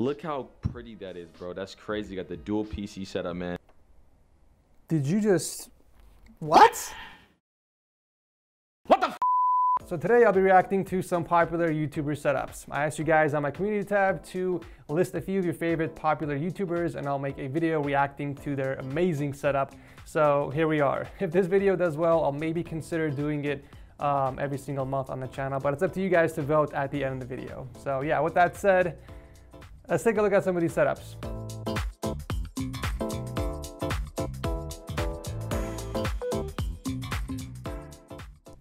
Look how pretty that is, bro. That's crazy. You got the dual PC setup, man. Did you just... What? What the f***? So today I'll be reacting to some popular YouTuber setups. I asked you guys on my community tab to list a few of your favorite popular YouTubers, and I'll make a video reacting to their amazing setup. So here we are. If this video does well, I'll maybe consider doing it every single month on the channel, but it's up to you guys to vote at the end of the video. So yeah, with that said, let's take a look at some of these setups.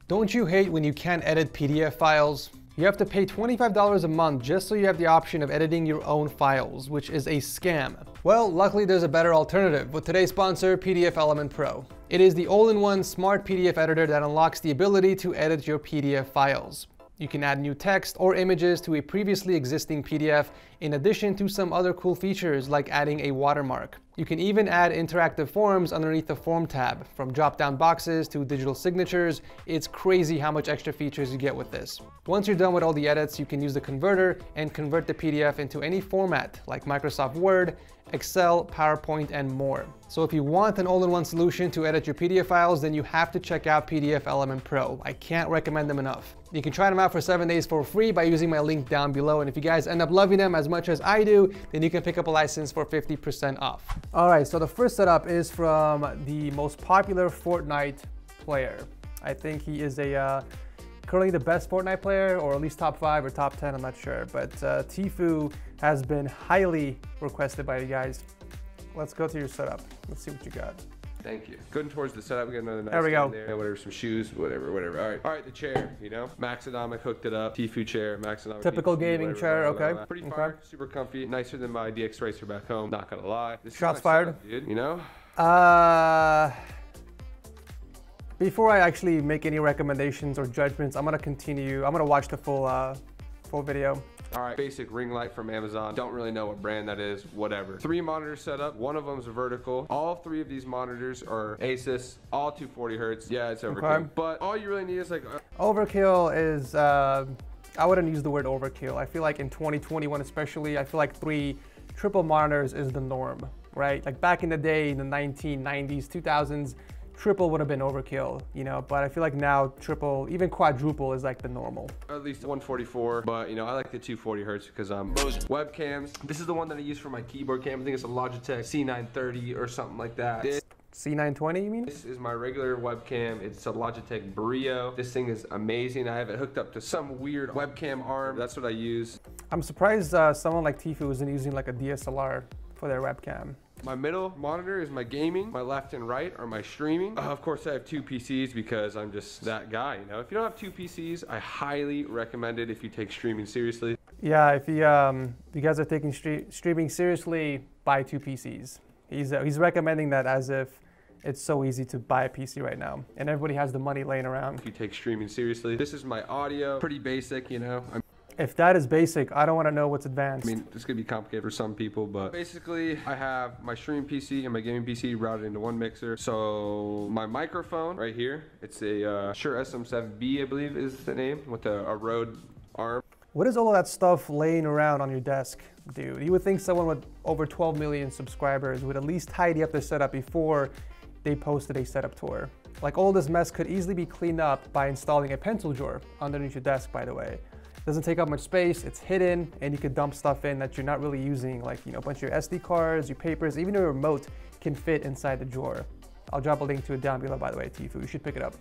Don't you hate when you can't edit PDF files? You have to pay $25 a month just so you have the option of editing your own files, which is a scam. Well, luckily there's a better alternative with today's sponsor, PDFelement Pro. It is the all-in-one smart PDF editor that unlocks the ability to edit your PDF files. You can add new text or images to a previously existing PDF, in addition to some other cool features like adding a watermark. You can even add interactive forms underneath the form tab, from drop-down boxes to digital signatures. It's crazy how much extra features you get with this. Once you're done with all the edits, you can use the converter and convert the PDF into any format like Microsoft Word, Excel, PowerPoint, and more. So if you want an all-in-one solution to edit your PDF files, then you have to check out PDFelement Pro. I can't recommend them enough. You can try them out for 7 days for free by using my link down below, and if you guys end up loving them as much as I do, then you can pick up a license for 50% off. Alright, so the first setup is from the most popular Fortnite player. I think he is a currently the best Fortnite player, or at least top 5 or top 10, I'm not sure. But Tfue has been highly requested by you guys. Let's go to your setup. Let's see what you got. Thank you. Going towards the setup, we got another nice there we go. There. Whatever, some shoes, whatever. All right, the chair, you know? Maxonomic hooked it up. Tfue chair, Maxonomic. Typical Tfue, gaming whatever, chair, whatever, okay. Whatever. Pretty fire, super comfy, nicer than my DX Racer back home, not gonna lie. This Shots fired. Setup, dude, you know? Before I actually make any recommendations or judgments, I'm gonna continue. I'm gonna watch the full video. All right, basic ring light from Amazon. Don't really know what brand that is, whatever. 3 monitor setup, one of them's vertical. All 3 of these monitors are ASUS, all 240 hertz. Yeah, it's overkill, okay. But all you really need is like... Overkill is, I wouldn't use the word overkill. I feel like in 2021 especially, I feel like 3 triple monitors is the norm, right? Like back in the day, in the 1990s, 2000s, triple would have been overkill, you know, but I feel like now triple, even quadruple is like the normal. At least 144, but you know, I like the 240 hertz because I'm webcams. This is the one that I use for my keyboard cam. I think it's a Logitech C930 or something like that. This C920, you mean? This is my regular webcam. It's a Logitech Brio. This thing is amazing. I have it hooked up to some weird webcam arm. That's what I use. I'm surprised someone like Tfue isn't using like a DSLR for their webcam. My middle monitor is my gaming. My left and right are my streaming. Of course, I have 2 PCs because I'm just that guy, you know? If you don't have 2 PCs, I highly recommend it if you take streaming seriously. Yeah, if you guys are taking streaming seriously, buy 2 PCs. He's recommending that as if it's so easy to buy a PC right now, and everybody has the money laying around. If you take streaming seriously, this is my audio. Pretty basic, you know? If that is basic, I don't want to know what's advanced. I mean, this could be complicated for some people, but basically I have my stream PC and my gaming PC routed into one mixer. So my microphone right here, it's a Shure SM7B, I believe is the name, with a Rode arm. What is all of that stuff laying around on your desk, dude? You would think someone with over 12 million subscribers would at least tidy up their setup before they posted a setup tour. Like all this mess could easily be cleaned up by installing a pencil drawer underneath your desk, by the way. Doesn't take up much space, it's hidden, and you can dump stuff in that you're not really using, like, you know, a bunch of your SD cards, your papers, even your remote can fit inside the drawer. I'll drop a link to it down below, by the way, Tfue, you should pick it up.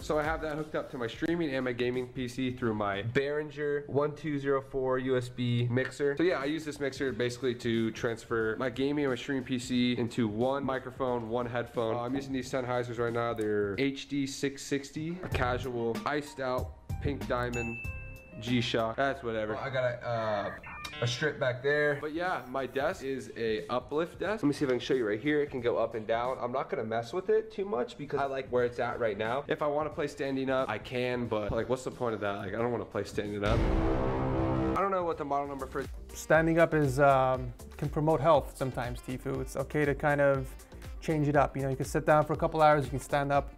So I have that hooked up to my streaming and my gaming PC through my Behringer 1204 USB mixer. So yeah, I use this mixer basically to transfer my gaming and my streaming PC into one microphone, one headphone. I'm using these Sennheisers right now. They're HD660, a casual, iced out, pink diamond, G-Shock, that's whatever. Oh, I got a strip back there. But yeah, my desk is a uplift desk. Let me see if I can show you right here. It can go up and down. I'm not gonna mess with it too much because I like where it's at right now. If I wanna play standing up, I can, but like, what's the point of that? Like, I don't wanna play standing up. I don't know what the model number for standing up is. Can promote health sometimes, Tfue. It's okay to kind of change it up. You know, you can sit down for a couple hours, you can stand up.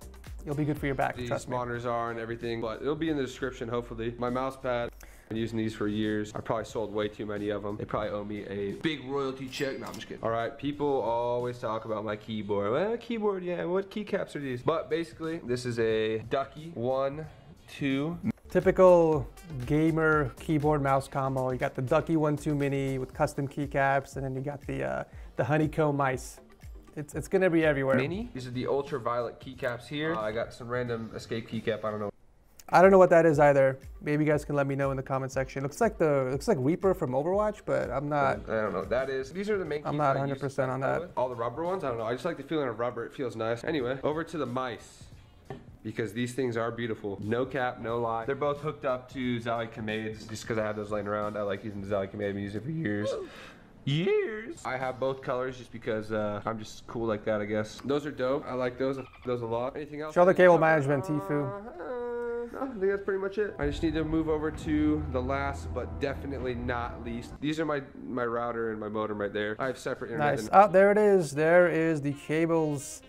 It'll be good for your back, trust me. These monitors are and everything, but it'll be in the description, hopefully. My mouse pad. I've been using these for years. I probably sold way too many of them. They probably owe me a big royalty check. No, I'm just kidding. All right, people always talk about my keyboard. Well, keyboard, yeah, what keycaps are these? But basically, this is a Ducky 1-2. Typical gamer keyboard mouse combo. You got the Ducky 1-2 Mini with custom keycaps, and then you got the honeycomb mice. It's gonna be everywhere. Mini. These are the ultraviolet keycaps here. I got some random escape keycap. I don't know what that is either. Maybe you guys can let me know in the comment section. It looks like Reaper from Overwatch, but I'm not. I don't know what that is. These are the main. I'm not 100% on that. All the rubber ones. I don't know. I just like the feeling of rubber. It feels nice. Anyway, over to the mice, because these things are beautiful. No cap, no lie. They're both hooked up to Zowie Kamades just because I have those laying around. I like using the Zowie Kamade. I've been using it for years. Years. I have both colors just because I'm just cool like that, I guess. Those are dope. I like those. I like those a lot. Anything else? Show the cable management, Tfue. No, I think that's pretty much it. I just need to move over to the last, but definitely not least. These are my router and my modem right there. I have separate internet. Nice. Oh, there it is. There is the cables.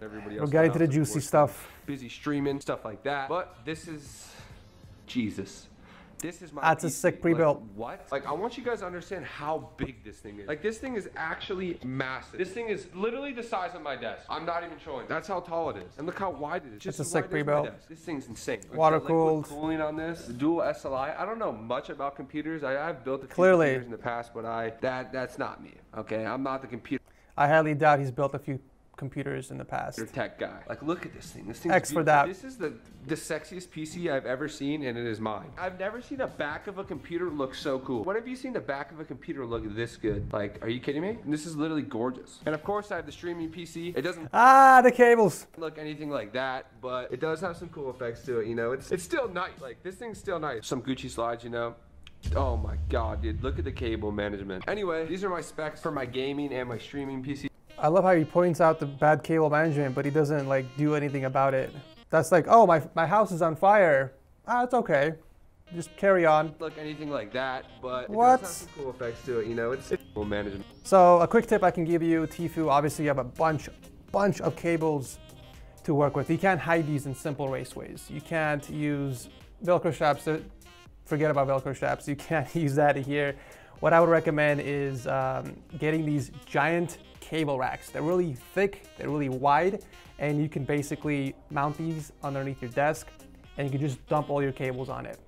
Everybody else. We're getting to the juicy stuff. Busy streaming, stuff like that. But this is Jesus. This is my. That's PC. A sick pre-built. Like, what? Like, I want you guys to understand how big this thing is. Like, this thing is actually massive. This thing is literally the size of my desk. I'm not even showing. That's how tall it is. And look how wide it is. Just a sick pre-built. This thing's insane. Water-cooled. Cooling on this. The dual SLI. I don't know much about computers. I've built a few computers in the past, but that's not me. Okay, I'm not the computer. I highly doubt he's built a few computers in the past. You're a tech guy. Like, look at this thing. This thing's X for that. This is the sexiest PC I've ever seen, and it is mine. I've never seen the back of a computer look so cool. When have you seen the back of a computer look this good? Like, are you kidding me? This is literally gorgeous. And of course, I have the streaming PC. It doesn't the cables look anything like that, but it does have some cool effects to it. You know, it's still nice. Like, this thing's still nice. Some Gucci slides, you know. Oh my God, dude! Look at the cable management. Anyway, these are my specs for my gaming and my streaming PC. I love how he points out the bad cable management, but he doesn't like do anything about it. That's like, oh, my house is on fire. It's okay. Just carry on. Look, anything like that, but what? It does have some cool effects to it, you know. It's cable management. So a quick tip I can give you, Tfue. Obviously, you have a bunch of cables to work with. You can't hide these in simple raceways. You can't use Velcro straps. Forget about Velcro straps. You can't use that here. What I would recommend is getting these giant cable racks. They're really thick, they're really wide, and you can basically mount these underneath your desk, and you can just dump all your cables on it.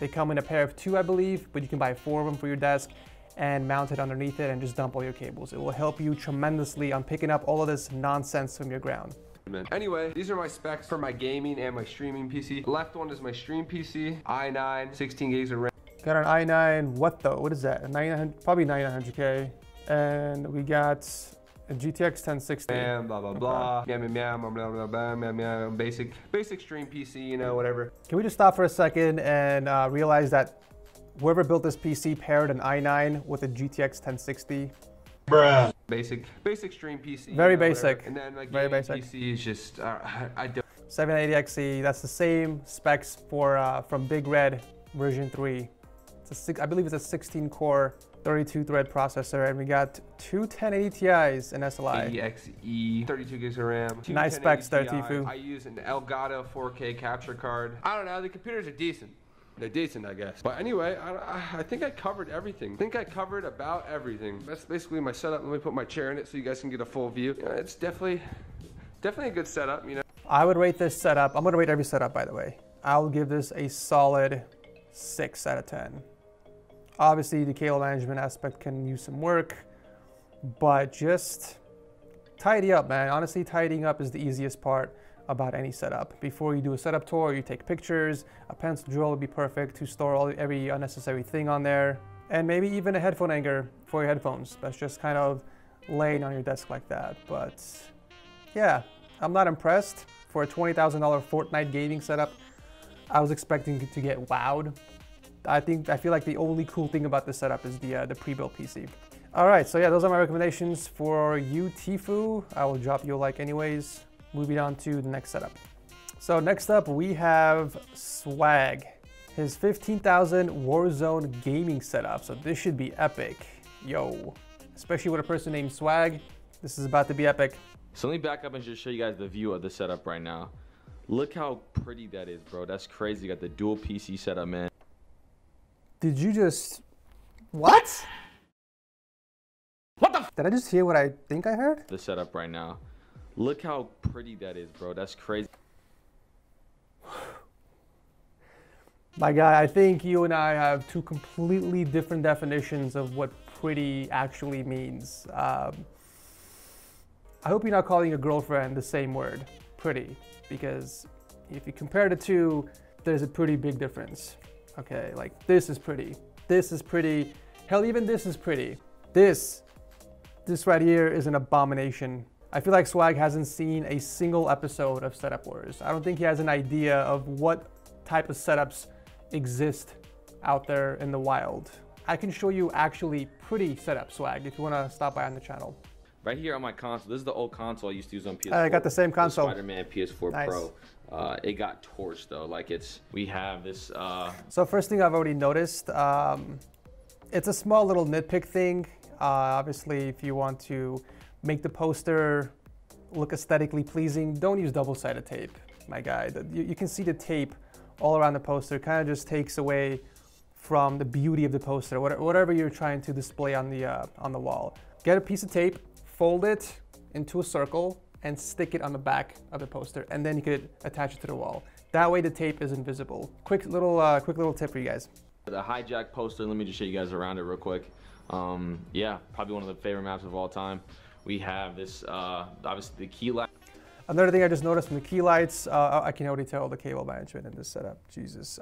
They come in a pair of 2, I believe, but you can buy 4 of them for your desk and mount it underneath it and just dump all your cables. It will help you tremendously on picking up all of this nonsense from your ground. Anyway, these are my specs for my gaming and my streaming PC. The left one is my stream PC, i9, 16 gigs of RAM. Got an i9, what though? What is that? A 900, probably 900K. And we got a GTX 1060. And blah, blah, blah. Yam, yam, yam, blah, blah, blah, yam, yam. Basic stream PC, you know, whatever. Can we just stop for a second and realize that whoever built this PC paired an i9 with a GTX 1060? Bruh. Basic stream PC. Very basic. And then my gaming PC is just, I don't. 780XE, that's the same specs for from Big Red version 3. I believe it's a 16-core, 32-thread processor, and we got two 1080 Ti's and SLI. NZXT, 32 gigs of RAM. Nice specs there, Tfue. I use an Elgato 4K capture card. I don't know, the computers are decent. They're decent, I guess. But anyway, I think I covered everything. I think I covered about everything. That's basically my setup. Let me put my chair in it so you guys can get a full view. You know, it's definitely a good setup, you know. I would rate this setup. I'm gonna rate every setup, by the way. I'll give this a solid 6 out of 10. Obviously, the cable management aspect can use some work, but just tidy up, man. Honestly, tidying up is the easiest part about any setup. Before you do a setup tour, you take pictures. A pencil drill would be perfect to store every unnecessary thing on there. And maybe even a headphone anchor for your headphones. That's just kind of laying on your desk like that. But yeah, I'm not impressed. For a $20,000 Fortnite gaming setup, I was expecting to get wowed. I feel like the only cool thing about this setup is the pre-built PC. All right, so yeah, those are my recommendations for you, Tfue. I will drop you a like anyways. Moving on to the next setup. So next up, we have Swag, his 15,000 Warzone gaming setup. So this should be epic, yo. Especially with a person named Swag, this is about to be epic. So let me back up and just show you guys the view of the setup right now. Look how pretty that is, bro. That's crazy. You got the dual PC setup, man. Did you just... What? What the f***? Did I just hear what I think I heard? The setup right now. Look how pretty that is, bro. That's crazy. My God, I think you and I have two completely different definitions of what pretty actually means. I hope you're not calling your girlfriend the same word, pretty, because if you compare the two, there's a pretty big difference. Okay, like this is pretty. This is pretty. Hell, even this is pretty. This right here is an abomination. I feel like Swag hasn't seen a single episode of Setup Wars. I don't think he has an idea of what type of setups exist out there in the wild. I can show you actually pretty setup, Swag, if you want to stop by on the channel. Right here on my console, this is the old console I used to use on PS4. I got the same console. Spider-Man PS4 nice. Pro. It got torched though, like it's, we have this. So first thing I've already noticed, it's a small little nitpick thing. Obviously, if you want to make the poster look aesthetically pleasing, don't use double-sided tape, my guy. You can see the tape all around the poster. It kind of just takes away from the beauty of the poster, whatever you're trying to display on the wall. Get a piece of tape, fold it into a circle and stick it on the back of the poster, and then you could attach it to the wall. That way the tape is invisible. Quick little tip for you guys. The hijack poster, let me just show you guys around it real quick. Yeah, probably one of the favorite maps of all time. We have this, obviously the key light. Another thing I just noticed from the key lights, I can already tell the cable management in this setup, Jesus.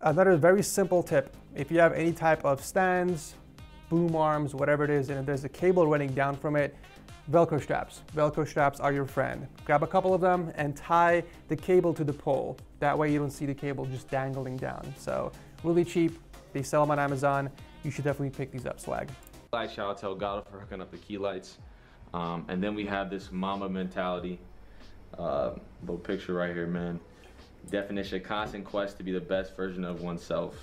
Another very simple tip, if you have any type of stands, boom arms, whatever it is, and if there's a cable running down from it, Velcro straps. Velcro straps are your friend. Grab a couple of them and tie the cable to the pole. That way you don't see the cable just dangling down. So really cheap. They sell them on Amazon. You should definitely pick these up, Swag. Shout out to Elgato for hooking up the key lights. And then we have this Mamba mentality. Little picture right here, man. Definition, constant quest to be the best version of oneself.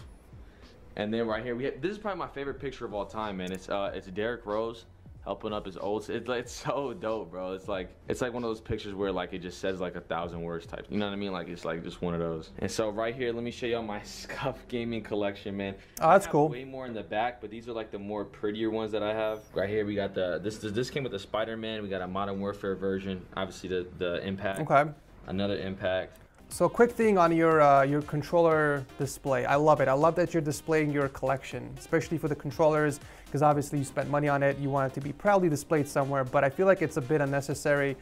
And then right here, we have, this is probably my favorite picture of all time, man. It's Derrick Rose helping up his old, it's so dope, bro. It's like one of those pictures where like it just says like 1,000 words type, you know what I mean? Like it's like just one of those. And so right here, let me show y'all my scuff gaming collection, man. Oh, that's cool. Way more in the back, but these are like the more prettier ones that I have. Right here, we got the, this came with the Spider-Man. We got a Modern Warfare version, obviously the Impact. Okay. Another Impact. So quick thing on your controller display. I love it. I love that you're displaying your collection, especially for the controllers, because obviously you spent money on it. You want it to be proudly displayed somewhere, but I feel like it's a bit unnecessary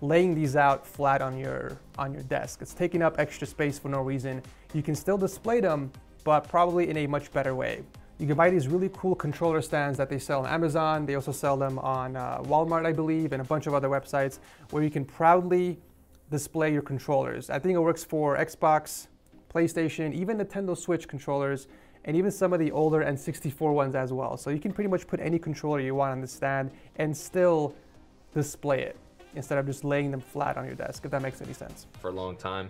laying these out flat on your desk. It's taking up extra space for no reason. You can still display them, but probably in a much better way. You can buy these really cool controller stands that they sell on Amazon. They also sell them on Walmart, I believe, and a bunch of other websites where you can proudly display your controllers. I think it works for Xbox, PlayStation, even Nintendo Switch controllers, and even some of the older N64 ones as well. So you can pretty much put any controller you want on the stand and still display it instead of just laying them flat on your desk, if that makes any sense. For a long time,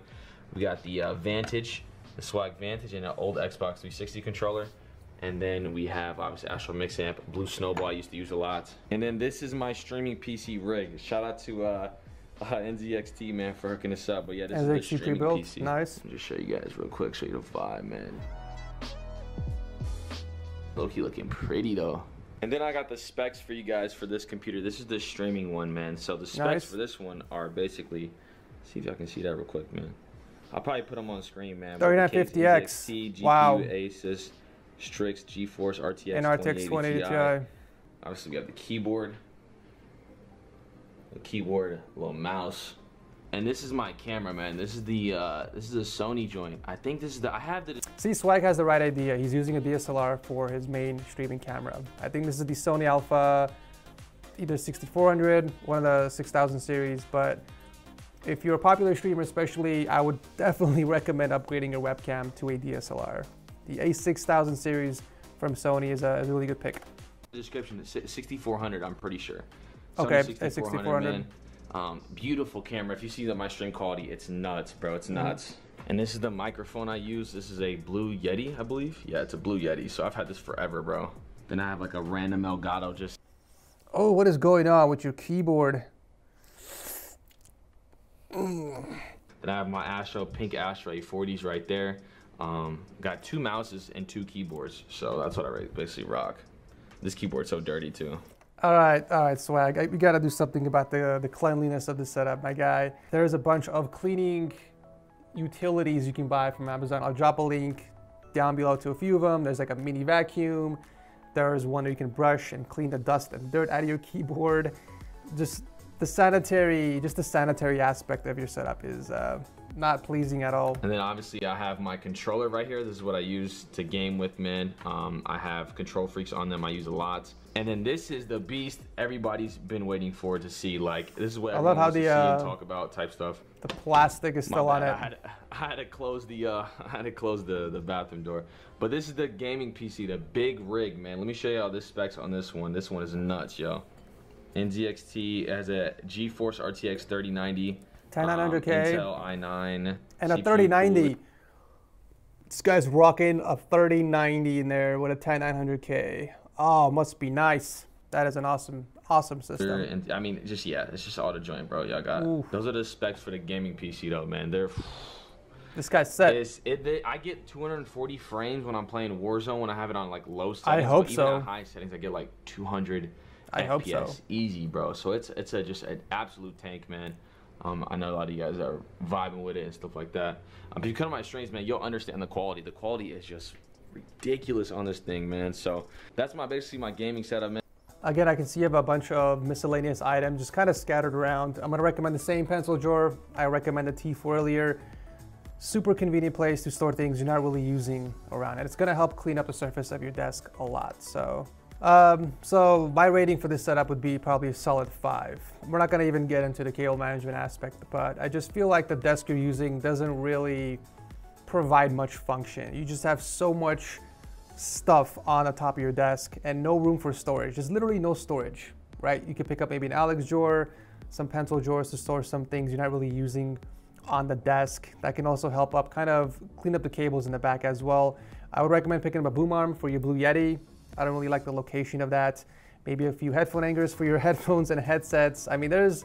we got the Vantage, the Swag Vantage, and an old Xbox 360 controller. And then we have, obviously, Astro Mixamp, Blue Snowball I used to use a lot. And then this is my streaming PC rig. Shout out to NZXT, man, for hooking us up. But yeah, this NZXT is the streaming PC. Nice. I'll just show you guys real quick, show you the vibe, man. Low-key looking pretty though. And then I got the specs for you guys for this computer. This is the streaming one, man. So the specs nice. For this one are basically, see if y'all can see that real quick, man. I'll probably put them on screen, man. 3950X, wow. ASUS, Strix, GeForce, RTX, and RTX 2080 Ti. Obviously, we have the keyboard. A keyboard, a little mouse, and this is my camera, man. This is the this is a Sony joint. I think this is the, I have the. See, Swag has the right idea. He's using a DSLR for his main streaming camera. I think this is the Sony Alpha, either 6400, one of the 6000 series. But if you're a popular streamer, especially, I would definitely recommend upgrading your webcam to a DSLR. The A6000 series from Sony is a really good pick. Description: 6400. I'm pretty sure. Sony okay, 6400. Beautiful camera. If you see that my stream quality, it's nuts, bro. It's nuts. And this is the microphone I use. This is a Blue Yeti, I believe. Yeah, it's a Blue Yeti. So I've had this forever, bro. Then I have like a random Elgato just. Oh, what is going on with your keyboard? Then I have my Astro, pink Astro A40s right there. Got two mouses and two keyboards, so that's what I basically rock. This keyboard's so dirty too. All right, Swag. We gotta do something about the cleanliness of the setup, my guy. There's a bunch of cleaning utilities you can buy from Amazon. I'll drop a link down below to a few of them. There's like a mini vacuum. There's one that you can brush and clean the dust and dirt out of your keyboard. Just the sanitary aspect of your setup is not pleasing at all. And then obviously I have my controller right here. This is what I use to game with, man. I have Control Freaks on them. I use a lot. And then this is the beast everybody's been waiting for to see. Like, this is what I love how the talk about type stuff. The plastic is still on it. I had to close the I had to close the bathroom door. But this is the gaming PC, the big rig, man. Let me show you all the specs on this one. This one is nuts, yo. NZXT has a GeForce RTX 3090. 10900K, Intel i9, and a CPU 3090. Cooled. This guy's rocking a 3090 in there with a 10900K. Oh, must be nice. That is an awesome, awesome system. And, I mean, just yeah, it's just all the joint, bro. Y'all got it. Those are the specs for the gaming PC, though, man. They're this guy's set. I get 240 frames when I'm playing Warzone when I have it on like low settings. I hope so. Even at high settings, I get like 200. I hope so. Easy, bro. So it's just an absolute tank, man. I know a lot of you guys are vibing with it and stuff like that. But you cut on my strings, man, you'll understand the quality. The quality is just ridiculous on this thing, man. So that's basically my gaming setup, man. Again, I can see you have a bunch of miscellaneous items just kind of scattered around. I'm going to recommend the same pencil drawer. I recommend the Tfue earlier. Super convenient place to store things you're not really using around. And it's going to help clean up the surface of your desk a lot. So my rating for this setup would be probably a solid 5. We're not going to even get into the cable management aspect, but I just feel like the desk you're using doesn't really provide much function. You just have so much stuff on the top of your desk and no room for storage. There's literally no storage, right? You could pick up maybe an Alex drawer, some pencil drawers to store some things you're not really using on the desk. That can also help up kind of clean up the cables in the back as well. I would recommend picking up a boom arm for your Blue Yeti. I don't really like the location of that. Maybe a few headphone hangers for your headphones and headsets. I mean, the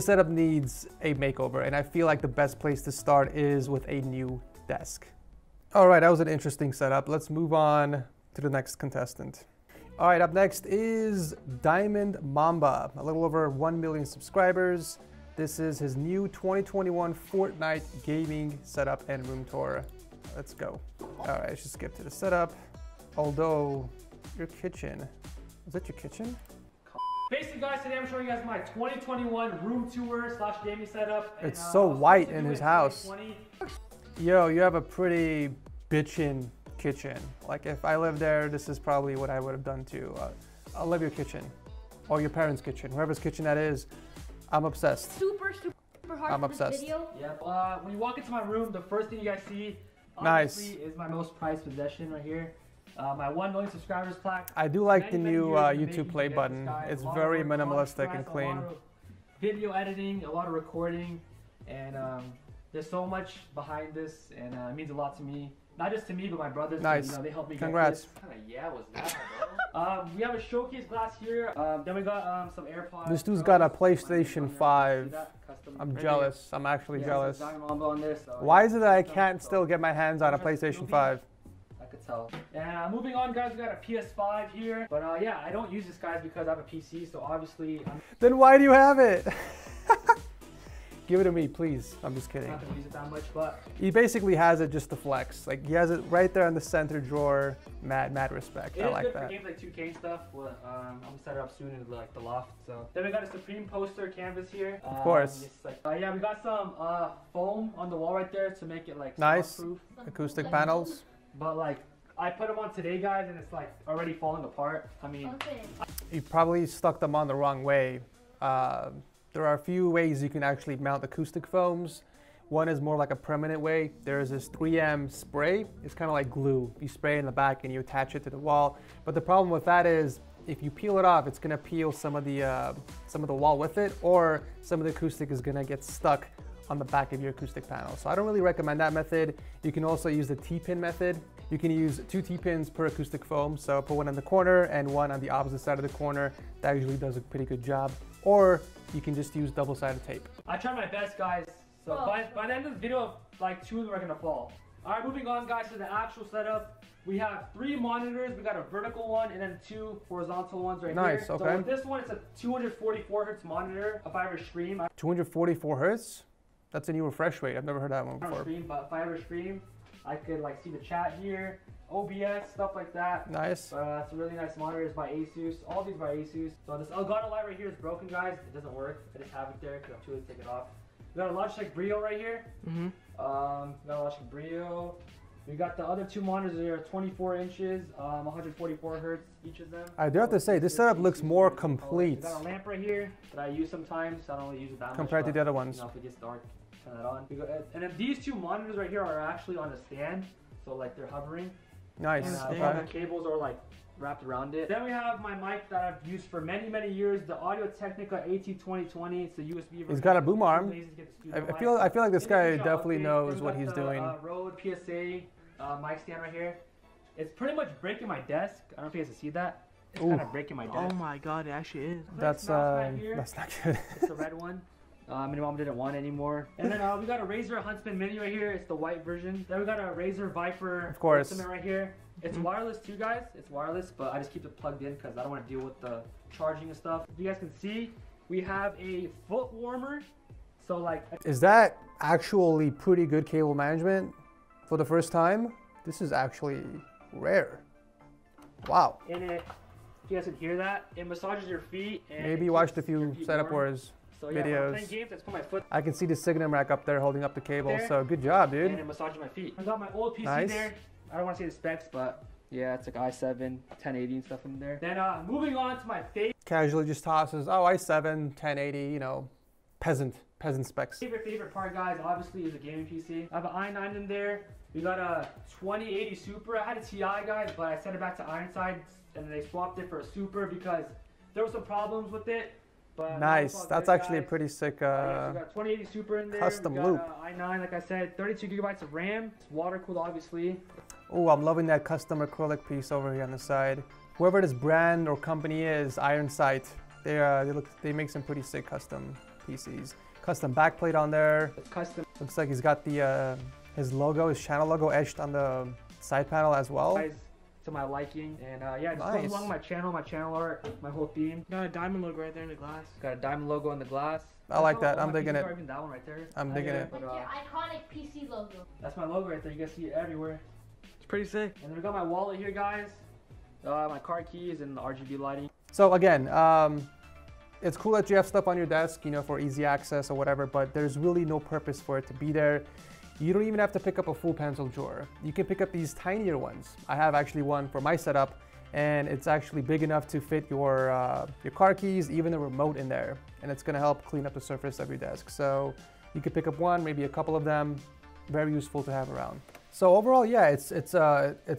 setup needs a makeover, and I feel like the best place to start is with a new desk. All right, that was an interesting setup. Let's move on to the next contestant. All right, up next is Diamond Mamba, a little over 1 million subscribers. This is his new 2021 Fortnite gaming setup and room tour. Let's go. All right, let's just skip to the setup. Although, your kitchen. Is that your kitchen? Basically, guys, today I'm showing you guys my 2021 room tour / gaming setup. It's so white in his house. Yo, you have a pretty bitchin' kitchen. Like, if I lived there, this is probably what I would have done too. I love your kitchen, or your parents' kitchen, whoever's kitchen that is. I'm obsessed. Super hard. I'm obsessed. Yeah. When you walk into my room, the first thing you guys see, obviously, is my most prized possession right here. My 1 million subscribers plaque. I do like the new YouTube play button. It's very minimalistic and clean. Video editing, a lot of recording, and there's so much behind this, and it means a lot to me. Not just to me, but my brothers. Nice. And, they helped me get this. Kinda, yeah, was that, bro? We have a showcase glass here. Then we got some AirPods. This dude's got a PlayStation 5. I'm jealous. I'm actually jealous. Why is it that I can't still get my hands on a PlayStation 5? Moving on, guys, we got a PS5 here, but yeah, I don't use this, guys, because I have a PC, so obviously then why do you have it? Give it to me, please. I'm just kidding. Not gonna use it that much, but he basically has it just to flex. Like, he has it right there in the center drawer. Mad respect. I like that. It is good for games like 2K and stuff. Well, I'm gonna set it up soon in like the loft. So then we got a Supreme poster canvas here. Of course. Yeah, we got some foam on the wall right there to make it like nice soundproof. Acoustic panels. But like, I put them on today, guys, and it's like already falling apart. I mean, you probably stuck them on the wrong way. There are a few ways you can actually mount acoustic foams. One is more like a permanent way. There is this 3M spray. It's kind of like glue. You spray it in the back and you attach it to the wall. But the problem with that is, if you peel it off, it's gonna peel some of the wall with it, or some of the acoustic is gonna get stuck on the back of your acoustic panel. So I don't really recommend that method. You can also use the T-pin method. You can use 2 T-pins per acoustic foam. So put one on the corner and one on the opposite side of the corner. That usually does a pretty good job. Or you can just use double-sided tape. I try my best, guys. So by the end of this video, like two of them are gonna fall. All right, moving on guys to the actual setup. We have three monitors. We got a vertical one and then two horizontal ones right here. Nice, okay. So with this one, it's a 244 hertz monitor. If I ever stream, 244 hertz? That's a new refresh rate. I've never heard that one before. But if I ever stream, I could like see the chat here, OBS, stuff like that. Nice. It's a really nice monitor. It's by ASUS. All these by ASUS. So this Elgato light right here is broken, guys. It doesn't work. I just have it there because I'm too late to take it off. We got a Logitech Brio right here. Mm-hmm. We got a Logitech Brio. We got the other two monitors here, 24 inches, 144 hertz, each of them. I do have to say, this setup looks more complete. Got a lamp right here that I use sometimes. I don't really use it that much. Compared to the other ones. You know, if it gets dark, turn that on. And then these two monitors right here are actually on a stand. So like they're hovering. Nice. And the cables are like wrapped around it. Then we have my mic that I've used for many, many years, the Audio Technica AT2020. It's a USB version. He's got a boom arm. I feel like this guy definitely knows what he's doing. Rode PSA mic stand right here. It's pretty much breaking my desk. I don't know if you guys can see that. It's kind of breaking my desk. Oh my god, it actually is. That's not good. It's the red one. My mom didn't want it anymore. And then we got a Razer Huntsman Mini right here. It's the white version. Then we got a Razer Viper Ultimate right here. It's wireless too, guys. It's wireless, but I just keep it plugged in because I don't want to deal with the charging and stuff. If you guys can see, we have a foot warmer. So like, is that actually pretty good cable management for the first time? This is actually rare. Wow. And it, if you guys can hear that, it massages your feet. And maybe you watched a few setup wars. So yeah, videos. Playing games, I put my foot. I can see the Signum rack up there holding up the cable, so good job, dude. And it massages my feet. I got my old PC there. I don't want to say the specs, but yeah, it's like i7, 1080 and stuff in there. Then moving on to my favorite. Casually just tosses, oh, i7, 1080, you know, peasant specs. Favorite part, guys, obviously is a gaming PC. I have an i9 in there. We got a 2080 Super. I had a Ti, guys, but I sent it back to Ironside, and they swapped it for a Super because there were some problems with it. But nice, that's actually a pretty sick we got 2080 Super in there. Custom loop. i9, like I said, 32 gigabytes of RAM. It's water cooled, obviously. Oh, I'm loving that custom acrylic piece over here on the side. Whoever this brand or company is, Ironside, they make some pretty sick custom PCs. Custom backplate on there. It's custom. Looks like he's got the his logo, his channel logo etched on the side panel as well. Guys, to my liking, and yeah, just goes along my channel art, my whole theme. Got a diamond logo right there in the glass. Got a diamond logo in the glass. I like that. I'm digging it. Even that one right there. I'm digging it. But, your iconic PC logo. That's my logo right there. You guys see it everywhere. It's pretty sick. And then we got my wallet here, guys. My car keys and the RGB lighting. So again, it's cool that you have stuff on your desk, you know, for easy access or whatever. But there's really no purpose for it to be there. You don't even have to pick up a full pencil drawer. You can pick up these tinier ones. I have actually one for my setup, and it's actually big enough to fit your car keys, even the remote in there. And it's gonna help clean up the surface of your desk. So you could pick up one, maybe a couple of them. Very useful to have around. So overall, yeah, it's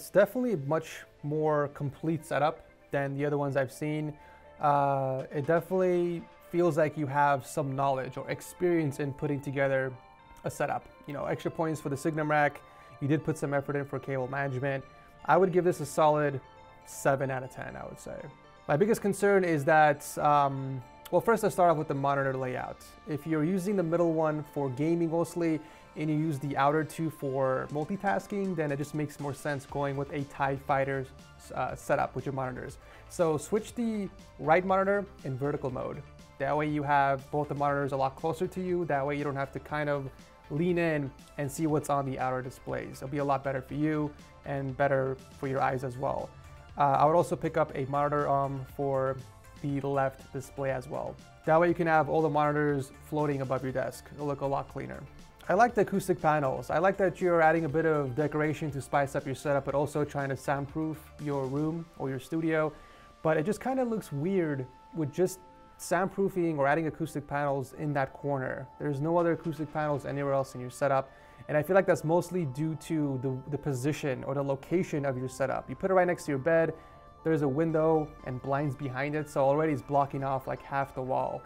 definitely a much more complete setup than the other ones I've seen. It definitely feels like you have some knowledge or experience in putting together a setup. You know, extra points for the Signum rack. You did put some effort in for cable management. I would give this a solid 7 out of 10, I would say. My biggest concern is that, well, first let's start off with the monitor layout. If you're using the middle one for gaming mostly, and you use the outer two for multitasking, then it just makes more sense going with a TIE Fighter setup with your monitors. So switch the right monitor in vertical mode. That way you have both the monitors a lot closer to you. That way you don't have to kind of lean in and see what's on the outer displays. It'll be a lot better for you and better for your eyes as well. I would also pick up a monitor arm for the left display as well. That way you can have all the monitors floating above your desk. It'll look a lot cleaner. I like the acoustic panels. I like that you're adding a bit of decoration to spice up your setup, but also trying to soundproof your room or your studio. But it just kind of looks weird with just soundproofing or adding acoustic panels in that corner. There's no other acoustic panels anywhere else in your setup. And I feel like that's mostly due to the position or the location of your setup. You put it right next to your bed, there's a window and blinds behind it, so already it's blocking off like half the wall.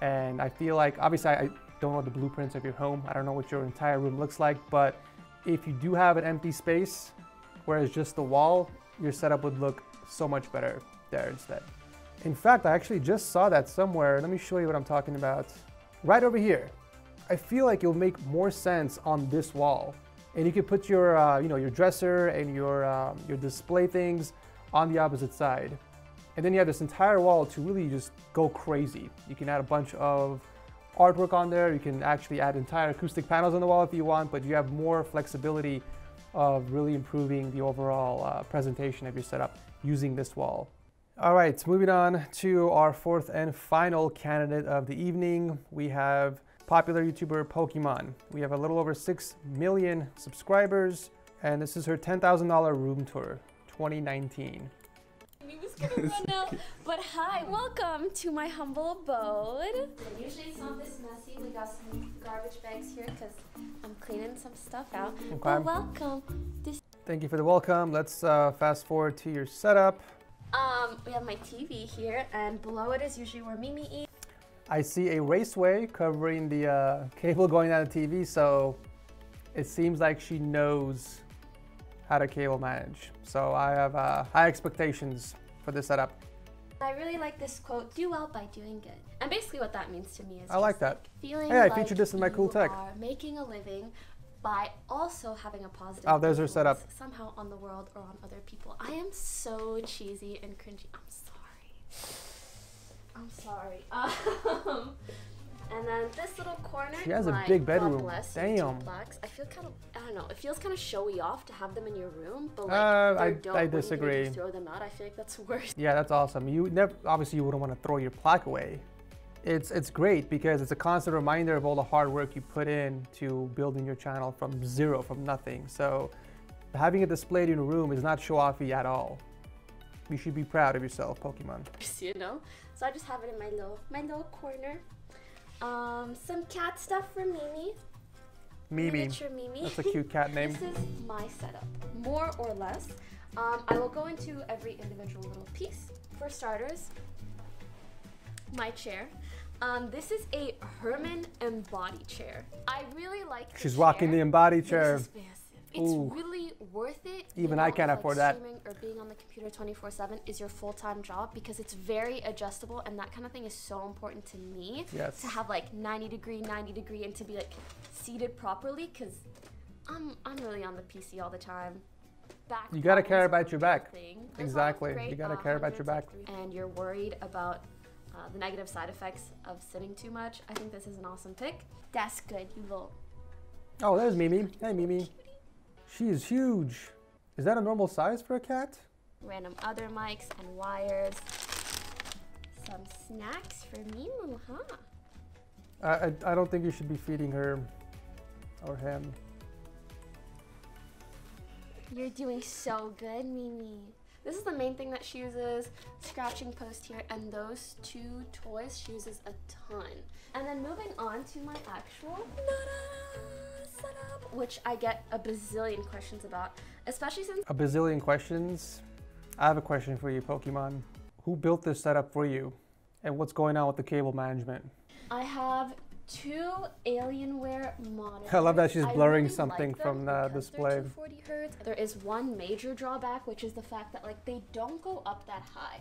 And I feel like, obviously I don't know the blueprints of your home, I don't know what your entire room looks like, but if you do have an empty space, whereas just the wall, your setup would look so much better there instead. In fact, I actually just saw that somewhere. Let me show you what I'm talking about. Right over here. I feel like it'll make more sense on this wall. And you can put your, you know, your dresser and your display things on the opposite side. And then you have this entire wall to really just go crazy. You can add a bunch of artwork on there. You can actually add entire acoustic panels on the wall if you want, but you have more flexibility of really improving the overall presentation of your setup using this wall. All right, moving on to our fourth and final candidate of the evening. We have popular YouTuber Pokimane. We have a little over 6 million subscribers, and this is her $10,000 room tour, 2019. We was gonna run out, but hi, welcome to my humble abode. Usually it's not this messy. We got some garbage bags here because I'm cleaning some stuff out. Okay. But welcome. Thank you for the welcome. Let's fast forward to your setup. We have my TV here, and below it is usually where Mimi eats. I see a raceway covering the cable going down the TV, so it seems like she knows how to cable manage. So I have high expectations for this setup. I really like this quote, do well by doing good. And basically what that means to me is I like that. Feeling hey, I featured this in my cool tech. Making a living by also having a positive oh, there's her setup. Somehow on the world or on other people. I am so cheesy and cringy. I'm sorry. I'm sorry. And then this little corner. She has a big bedroom. Bless, damn. I feel kind of, I don't know, it feels kind of showy off to have them in your room, but like, I disagree. Just throw them out, I feel like that's worse. Yeah, that's awesome. You never, obviously you wouldn't want to throw your plaque away. It's great because it's a constant reminder of all the hard work you put in to building your channel from zero, from nothing. So having it displayed in your room is not show-offy at all. You should be proud of yourself, Pokimane. You know? So I just have it in my little corner. Some cat stuff for Mimi. Mimi. Mimi. That's a cute cat name. This is my setup, more or less. I will go into every individual little piece. For starters, my chair. This is a Herman Embody chair. I really like this. She's rocking the Embody chair. It's ooh, really worth it. Even I can't afford that. Streaming or being on the computer 24/7 is your full-time job because it's very adjustable, and that kind of thing is so important to me. Yes. To have like 90 degree, and to be like seated properly because I'm really on the PC all the time. Back. You gotta care about your back. Exactly. You gotta care about your back. And you're worried about the negative side effects of sitting too much. I think this is an awesome pick. That's good, you little. Oh, there's Mimi. Hey, Mimi. She is huge. Is that a normal size for a cat? Random other mics and wires. Some snacks for Mimu, huh? I don't think you should be feeding her or him. You're doing so good, Mimi. This is the main thing that she uses, scratching post here, and those two toys she uses a ton. And then moving on to my actual setup, which I get a bazillion questions about, especially since a bazillion questions. I have a question for you, Pokimane. Who built this setup for you, and what's going on with the cable management? I have two Alienware monitors. I love that she's blurring really something like from the display. 240 hertz. There is one major drawback, which is the fact that like they don't go up that high.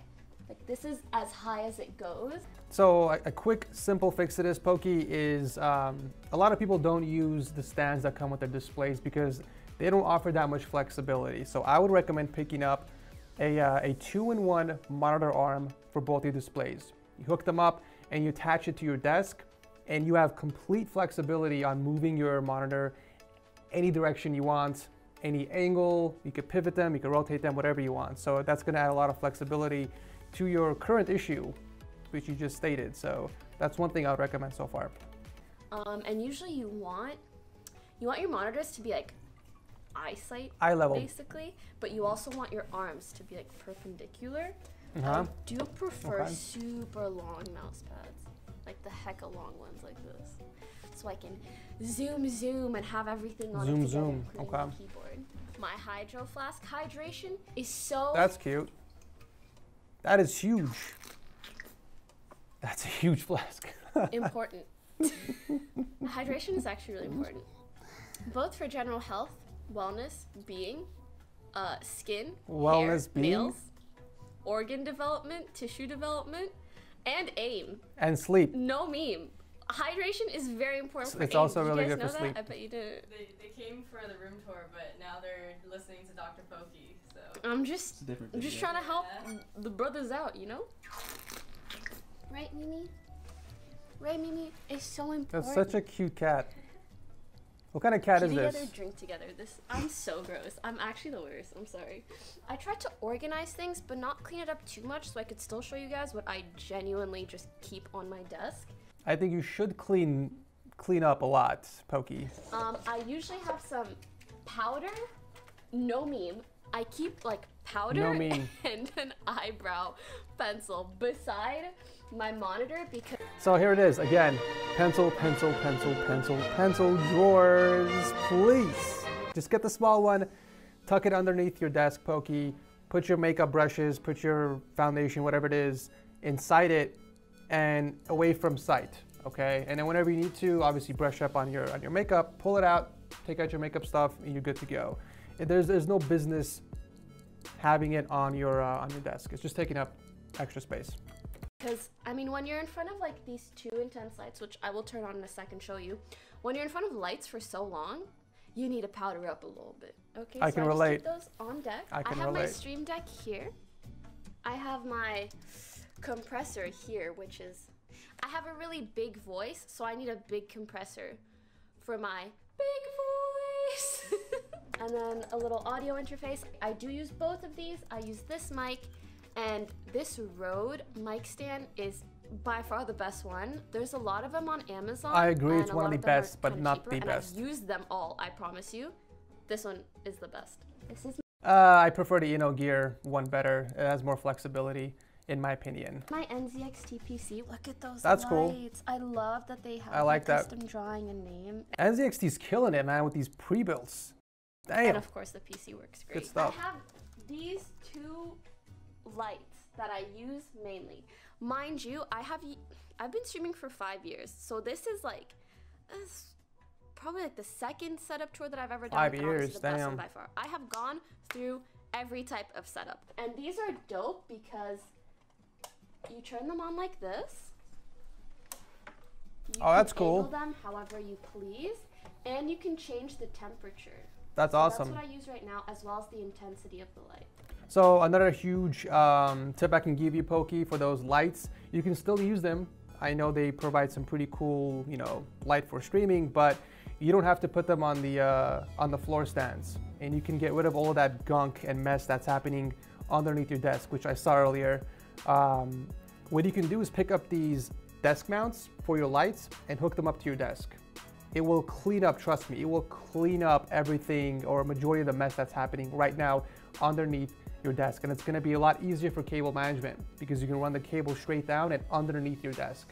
Like this is as high as it goes. So a quick, simple fix to this, Poki, is a lot of people don't use the stands that come with their displays because they don't offer that much flexibility. So I would recommend picking up a two-in-one monitor arm for both your displays. You hook them up and you attach it to your desk, and you have complete flexibility on moving your monitor any direction you want, any angle. You could pivot them, you could rotate them, whatever you want. So that's gonna add a lot of flexibility to your current issue, which you just stated. So that's one thing I would recommend so far. And usually you want your monitors to be like eyesight, eye level basically, but you also want your arms to be like perpendicular. Uh-huh. I do prefer okay, super long mouse pads, like the hecka long ones like this, so I can zoom and have everything on zoom, okay. The keyboard. My Hydro Flask hydration is so. That's cute. That is huge. That's a huge flask. Important. Hydration is actually really important, both for general health, wellness, being, skin, wellness, hair, nails, organ development, tissue development, and aim. And sleep. No meme. Hydration is very important for games. It's also really good for sleep. I bet you did. They came for the room tour, but now they're listening to Dr. Pokey. So I'm just trying to help the brothers out, you know? Right, Mimi? Right, Mimi? It's so important. That's such a cute cat. What kind of cat is this? Drink together. This, I'm so gross. I'm actually the worst. I'm sorry. I tried to organize things, but not clean it up too much so I could still show you guys what I genuinely just keep on my desk. I think you should clean up a lot, Pokey. I usually have some powder, no meme. I keep like powder and an eyebrow pencil beside my monitor because... So here it is again. Pencil, pencil, pencil, pencil, pencil drawers, please. Just get the small one, tuck it underneath your desk, Pokey. Put your makeup brushes, put your foundation, whatever it is, inside it. And away from sight, okay? And then whenever you need to, obviously brush up on your makeup, pull it out, take out your makeup stuff, and you're good to go. There's no business having it on your desk. It's just taking up extra space. Because, I mean, when you're in front of like these two intense lights, which I will turn on in a second, show you, when you're in front of lights for so long, you need to powder up a little bit, okay? I can relate. So I just keep those on deck. I have my Stream Deck here. I have my compressor here, which is, I have a really big voice, so I need a big compressor for my big voice. And then a little audio interface. I do use both of these. I use this mic, and this Rode mic stand is by far the best one. There's a lot of them on Amazon. I agree, it's one of the best, but not the best. I've used them all, I promise you. This one is the best. This is. I prefer the Eno Gear one better. It has more flexibility, in my opinion. My NZXT PC, look at those lights. That's cool. I love that they have custom drawing and name. NZXT's killing it, man, with these pre-builds. Damn. And of course the PC works great. Good stuff. I have these two lights that I use mainly. Mind you, I've been streaming for 5 years, so this is like probably like the second setup tour that I've ever done. 5 years, damn. Best one by far. I have gone through every type of setup. And these are dope because you turn them on like this. You that's cool. You can angle them however you please, and you can change the temperature. That's awesome. That's what I use right now, as well as the intensity of the light. So another huge tip I can give you, Pokey, for those lights, you can still use them. I know they provide some pretty cool, you know, light for streaming, but you don't have to put them on the floor stands, and you can get rid of all of that gunk and mess that's happening underneath your desk, which I saw earlier. What you can do is pick up these desk mounts for your lights and hook them up to your desk. It will clean up, trust me, it will clean up everything or a majority of the mess that's happening right now underneath your desk. And it's going to be a lot easier for cable management because you can run the cable straight down and underneath your desk.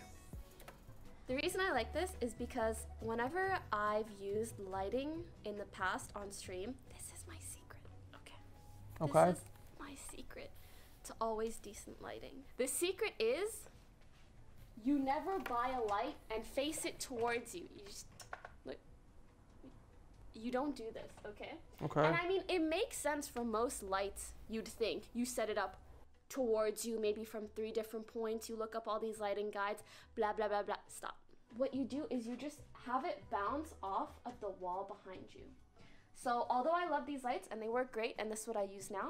The reason I like this is because whenever I've used lighting in the past on stream, this is my secret, okay? Okay. This is my secret to always decent lighting. The secret is you never buy a light and face it towards you. You just look, you don't do this, okay? Okay. And I mean, it makes sense for most lights, you'd think. You set it up towards you, maybe from 3 different points. You look up all these lighting guides, blah, blah, blah, blah, stop. What you do is you just have it bounce off of the wall behind you. So although I love these lights and they work great, and this is what I use now,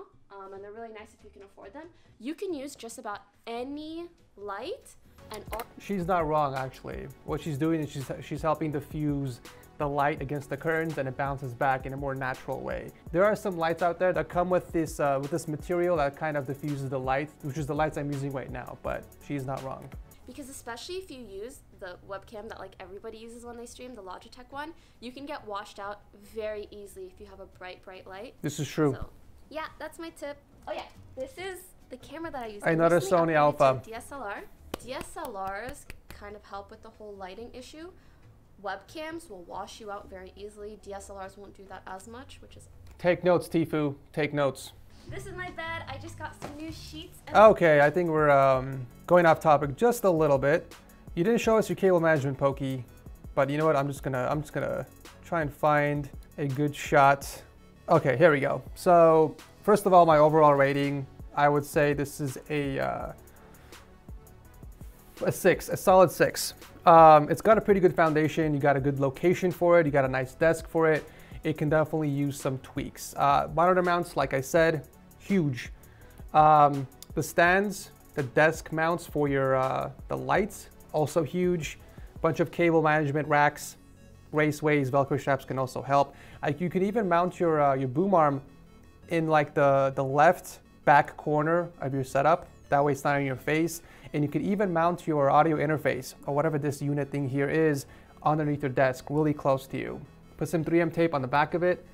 and they're really nice if you can afford them, you can use just about any light and all. She's not wrong, actually. What she's doing is she's helping diffuse the light against the curtains, and it bounces back in a more natural way. There are some lights out there that come with this material that kind of diffuses the light, which is the lights I'm using right now, but she's not wrong. Because especially if you use the webcam that like everybody uses when they stream, the Logitech one, you can get washed out very easily if you have a bright, bright light. This is true. So, yeah, that's my tip. Oh yeah, this is the camera that I use. Another Sony Alpha. DSLR. DSLRs kind of help with the whole lighting issue. Webcams will wash you out very easily. DSLRs won't do that as much, which is... Take notes, Tfue. Take notes. This is my bed. I just got some new sheets. And okay, I think we're going off topic just a little bit. You didn't show us your cable management, Pokey, but you know what? I'm just gonna try and find a good shot. Okay, here we go. So first of all, my overall rating, I would say this is a A solid six. It's got a pretty good foundation. You got a good location for it. You got a nice desk for it. It can definitely use some tweaks. Monitor mounts, like I said, huge. The stands, the desk mounts for your the lights, also huge. Bunch of cable management racks, raceways, Velcro straps can also help. You can even mount your boom arm in like the left back corner of your setup. That way it's not in your face. And you can even mount your audio interface or whatever this unit thing here is underneath your desk, really close to you. Put some 3M tape on the back of it,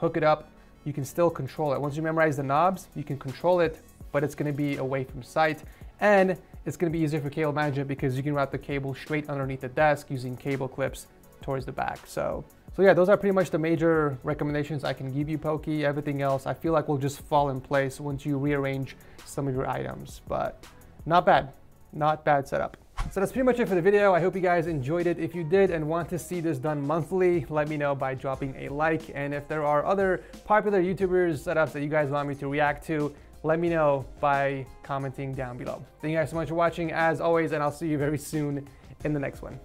hook it up. You can still control it. Once you memorize the knobs, you can control it, but it's gonna be away from sight. And it's gonna be easier for cable management because you can route the cable straight underneath the desk using cable clips towards the back. So yeah, those are pretty much the major recommendations I can give you, Poki. Everything else, I feel like will just fall in place once you rearrange some of your items, but not bad. Not bad setup. So that's pretty much it for the video. I hope you guys enjoyed it. If you did and want to see this done monthly, let me know by dropping a like. And if there are other popular YouTubers setups that you guys want me to react to, let me know by commenting down below. Thank you guys so much for watching as always, and I'll see you very soon in the next one.